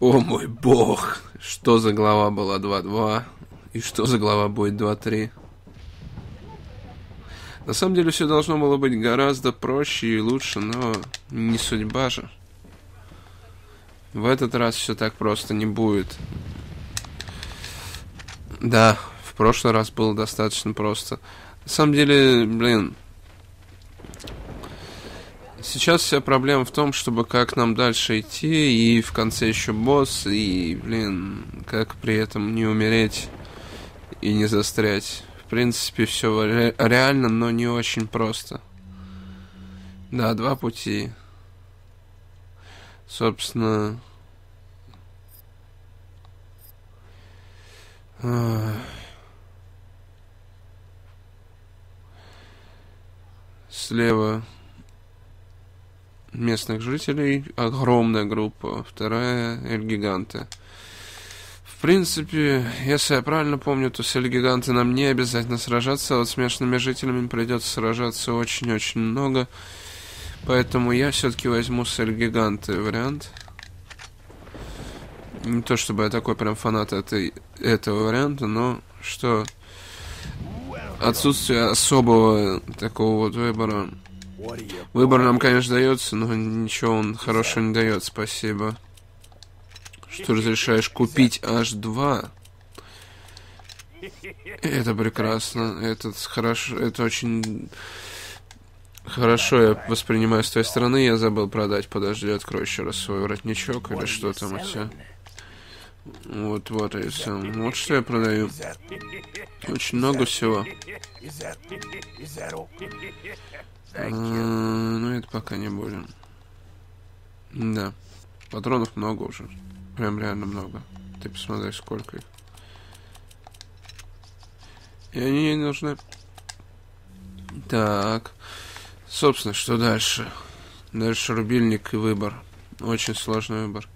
О мой бог! Что за глава была 2.2? И что за глава будет 2.3? На самом деле все должно было быть гораздо проще и лучше, но не судьба же. В этот раз все так просто не будет. Да, в прошлый раз было достаточно просто. На самом деле, блин... Сейчас вся проблема в том, чтобы как нам дальше идти, и в конце еще босс, и, блин, как при этом не умереть и не застрять. В принципе, все реально, но не очень просто. Да, два пути. Собственно... Слева... местных жителей, огромная группа. Вторая — Эль Гиганте. В принципе, если я правильно помню, то с Эль Гиганте нам не обязательно сражаться, а вот с местными жителями придется сражаться очень-очень много. Поэтому я все-таки возьму с Эль Гиганте вариант. Не то чтобы я такой прям фанат этого варианта, но что отсутствие особого такого вот выбора. Выбор нам, конечно, дается, но ничего он хорошего не дает, спасибо. Что разрешаешь купить аж 2? Это прекрасно, это очень хорошо я воспринимаю с той стороны. Я забыл продать, подожди, открой еще раз свой воротничок или что там у тебя. Вот, и все. Вот что я продаю. Очень много всего. Ну, это пока не будем. Да. Патронов много уже. Прям реально много. Ты посмотри, сколько их. И они ей нужны. Так. Собственно, что дальше? Дальше рубильник и выбор. Очень сложный выбор.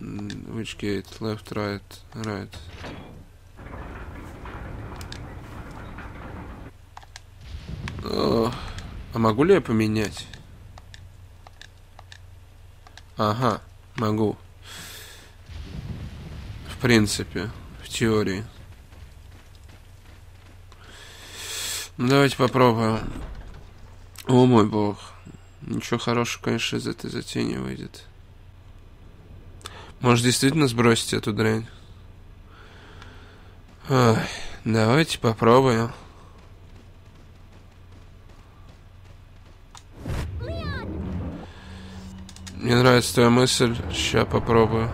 Which gate? Left, right, right. А могу ли я поменять? Ага, могу. В принципе, в теории. Ну, давайте попробуем. О мой бог. Ничего хорошего, конечно, из этой затеи не выйдет. Может, действительно сбросить эту дрянь? Ой, давайте попробуем. Мне нравится твоя мысль. Сейчас попробую.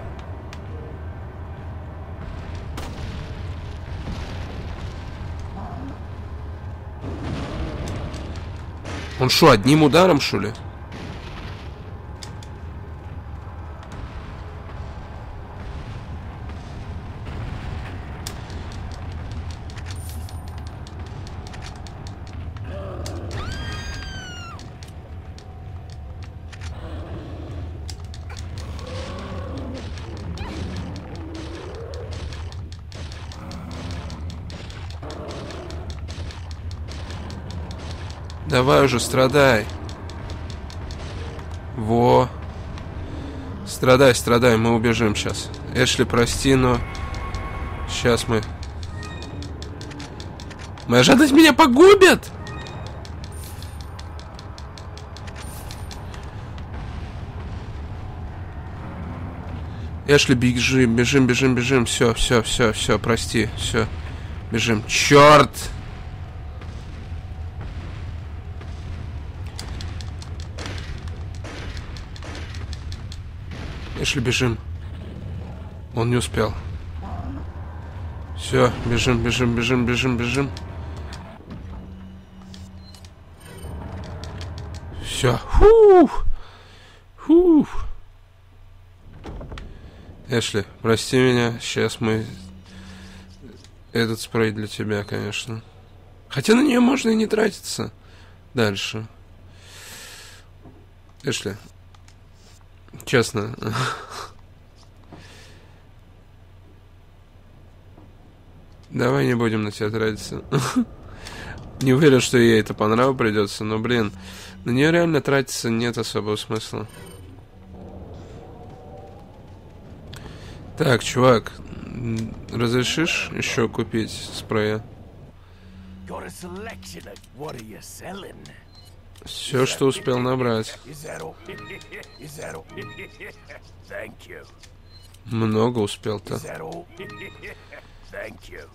Он шо, одним ударом, шо ли? Давай уже, страдай. Во. Страдай, страдай, мы убежим сейчас. Эшли, прости, но... Сейчас мы... Моя жадность меня погубит! Эшли, бежим, бежим, бежим, бежим. Все, все, все, все, прости, все. Бежим. Черт! Эшли, бежим. Он не успел. Все, бежим, бежим, бежим, бежим, бежим. Все. Фух. Фух. Эшли, прости меня. Сейчас мы... Этот спрей для тебя, конечно. Хотя на нее можно и не тратиться. Дальше. Эшли. Честно. Давай не будем на тебя тратиться. Не уверен, что ей это понравилось придется, но, блин, на нее реально тратиться нет особого смысла. Так, чувак, разрешишь еще купить спрея? Все, что успел набрать. Много успел-то.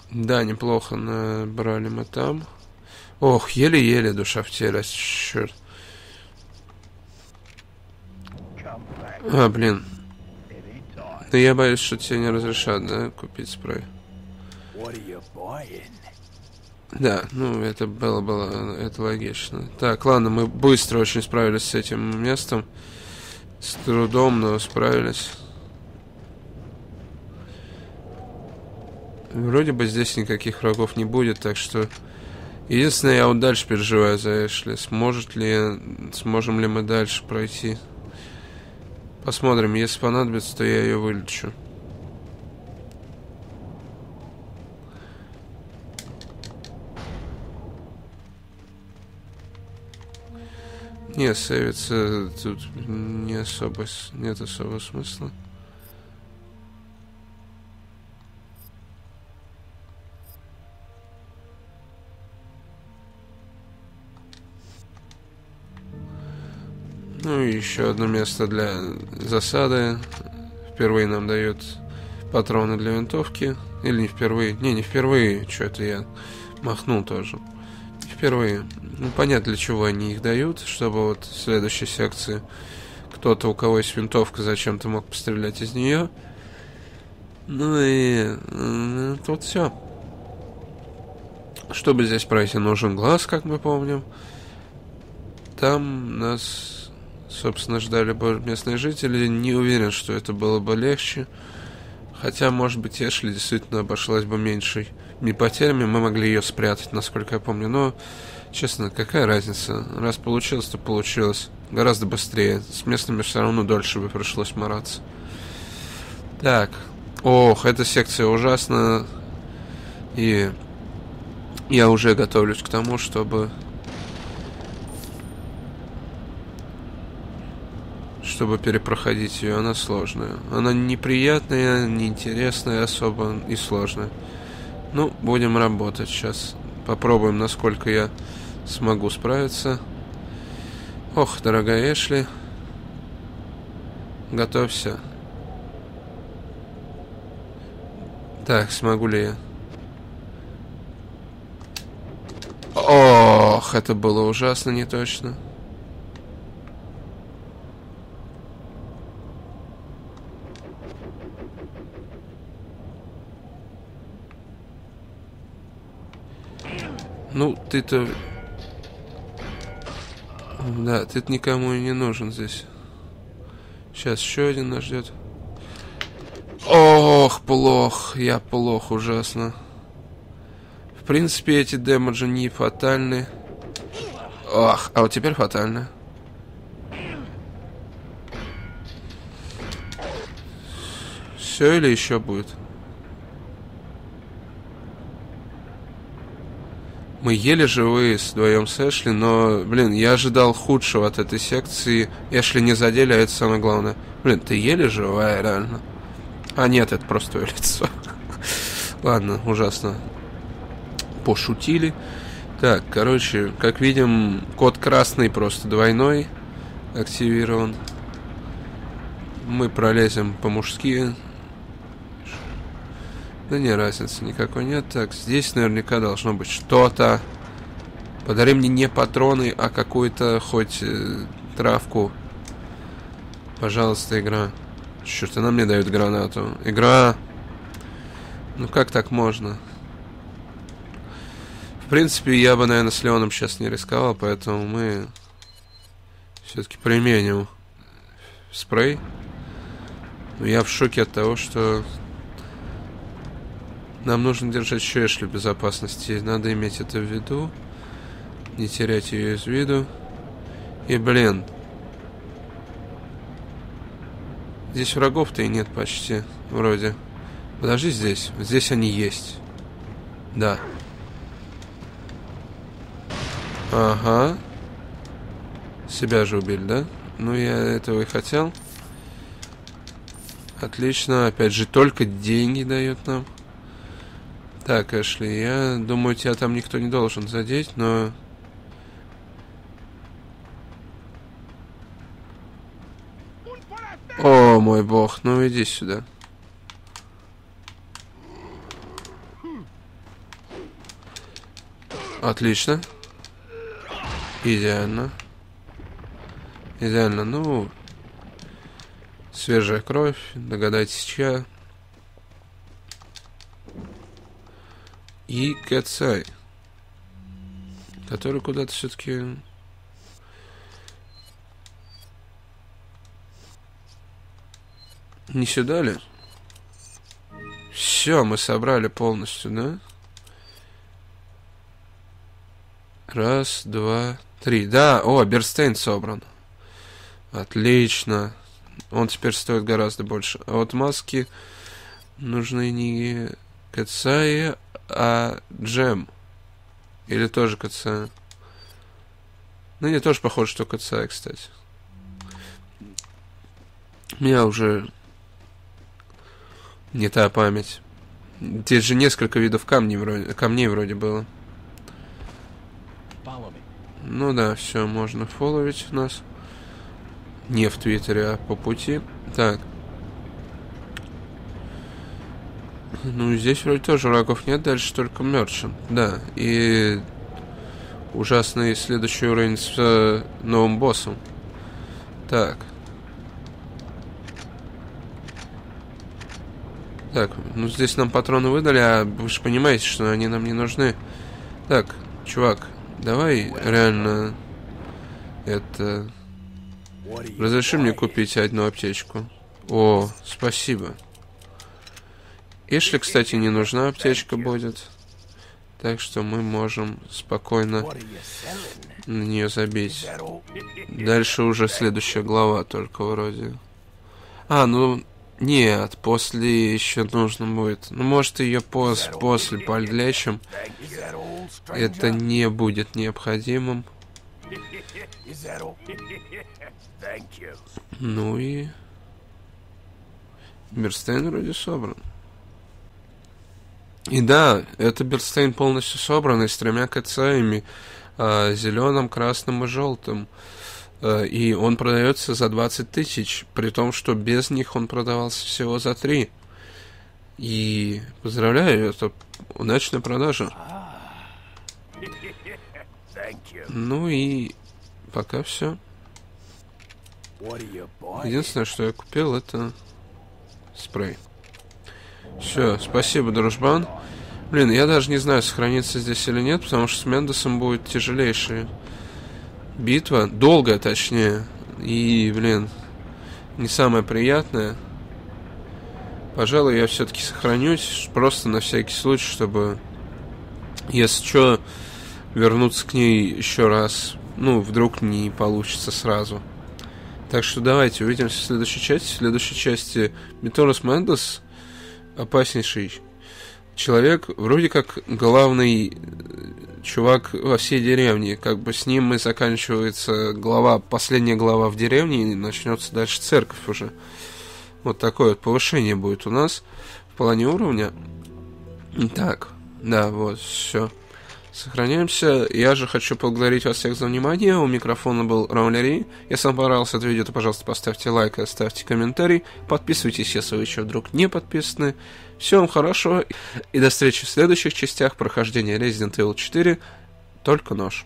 Да, неплохо набрали мы там. Ох, еле-еле душа в теле, черт. А, блин. Да я боюсь, что тебе не разрешат, да, купить спрей. Да, ну это было, это логично. Так, ладно, мы быстро очень справились с этим местом. С трудом, но справились. Вроде бы здесь никаких врагов не будет, так что... Единственное, я вот дальше переживаю за Эшли. Сможем ли мы дальше пройти? Посмотрим, если понадобится, то я ее вылечу. Не, сейвиться тут не особо, нет особого смысла. Ну и еще одно место для засады. Впервые нам дают патроны для винтовки. Или не впервые. Не впервые. Что-то я махнул тоже. Не впервые. Ну понятно, для чего они их дают. Чтобы вот в следующей секции кто-то, у кого есть винтовка, зачем-то мог пострелять из нее. Ну и тут все. Чтобы здесь пройти, нужен глаз, как мы помним. Там нас... Собственно, ждали бы местные жители. Не уверен, что это было бы легче. Хотя, может быть, Эшли действительно обошлась бы меньшей потерями. Мы могли ее спрятать, насколько я помню. Но, честно, какая разница? Раз получилось, то получилось. Гораздо быстрее. С местными все равно дольше бы пришлось мараться. Так. Ох, эта секция ужасна. И я уже готовлюсь к тому, чтобы перепроходить ее. Она сложная. Она неприятная, неинтересная особо и сложная. Ну, будем работать сейчас. Попробуем, насколько я смогу справиться. Ох, дорогая Эшли. Готовься. Так, смогу ли я? Ох, это было ужасно неточно. Ну, ты-то... Да, ты-то никому и не нужен здесь. Сейчас еще один нас ждет. Ох, плохо. Я плохо, ужасно. В принципе, эти демеджи не фатальны. Ах, а вот теперь фатально. Все или еще будет? Мы еле живые вдвоем с Эшли, но, блин, я ожидал худшего от этой секции. Эшли не задели, а это самое главное. Блин, ты еле живая, реально. А нет, это просто твое лицо. Ладно, ужасно. Пошутили. Так, короче, как видим, код красный просто двойной активирован. Мы пролезем по-мужски. Да не, разницы никакой нет. Так, здесь наверняка должно быть что-то. Подари мне не патроны, а какую-то хоть травку. Пожалуйста, игра. Черт, она мне дает гранату. Игра! Ну как так можно? В принципе, я бы, наверное, с Леоном сейчас не рисковал, поэтому мы все-таки применим спрей. Но я в шоке от того, что... Нам нужно держать еще Эшли в безопасности. Надо иметь это в виду. Не терять ее из виду. И, блин. Здесь врагов-то и нет почти. Вроде. Подожди здесь. Здесь они есть. Да. Ага. Себя же убили, да? Ну, я этого и хотел. Отлично. Опять же, только деньги дает нам. Так, Эшли, я думаю, тебя там никто не должен задеть, но... О, мой бог, ну иди сюда. Отлично. Идеально. Идеально, ну... Свежая кровь, догадайтесь, чья. И Кэцай, который куда-то все-таки... Не сюда ли? Все, мы собрали полностью, да? Раз, два, три. Да, о, Бернстейн собран. Отлично. Он теперь стоит гораздо больше. А вот маски нужны не Кэцай, а Джем. Или тоже Кэцай. Ну, не тоже похоже, что Кэцай, кстати. У меня уже не та память. Здесь же несколько видов камней вроде было. Ну да, все, можно фолловить у нас. Не в Твиттере, а по пути. Так. Ну, здесь вроде тоже врагов нет, дальше только мерчант. Да, и ужасный следующий уровень с новым боссом. Так. Так, ну здесь нам патроны выдали, а вы же понимаете, что они нам не нужны. Так, чувак, давай реально это... Разреши мне купить одну аптечку. О, спасибо. Эшли, кстати, не нужна аптечка будет. Так что мы можем спокойно на нее забить. Дальше уже следующая глава только вроде. А, ну... Нет, после еще нужно будет. Ну, может, ее после подлечим. Это не будет необходимым. Ну и... Бернстейн вроде собран. И да, это Бернстейн полностью собран, и с тремя кацаями. Зеленым, красным и желтым. И он продается за 20 тысяч, при том, что без них он продавался всего за 3. И поздравляю, это удачная продажа. Ну и пока все. Единственное, что я купил, это спрей. Все, спасибо, дружбан. Блин, я даже не знаю, сохранится здесь или нет, потому что с Мендесом будет тяжелейшие. Битва, долгая точнее, и, блин, не самая приятная. Пожалуй, я все-таки сохранюсь, просто на всякий случай, чтобы, если что, вернуться к ней еще раз. Ну, вдруг не получится сразу. Так что давайте, увидимся в следующей части. В следующей части Миторос Мендес, опаснейший человек, вроде как главный... Чувак во всей деревне, как бы с ним и заканчивается глава, последняя глава в деревне, и начнется дальше церковь уже. Вот такое вот повышение будет у нас в плане уровня. Так, да, вот, все. Сохраняемся. Я же хочу поблагодарить вас всех за внимание. У микрофона был Romvalery. Если вам понравилось это видео, то, пожалуйста, поставьте лайк, оставьте комментарий. Подписывайтесь, если вы еще вдруг не подписаны. Всего вам хорошего и до встречи в следующих частях прохождения Resident Evil 4. Только нож.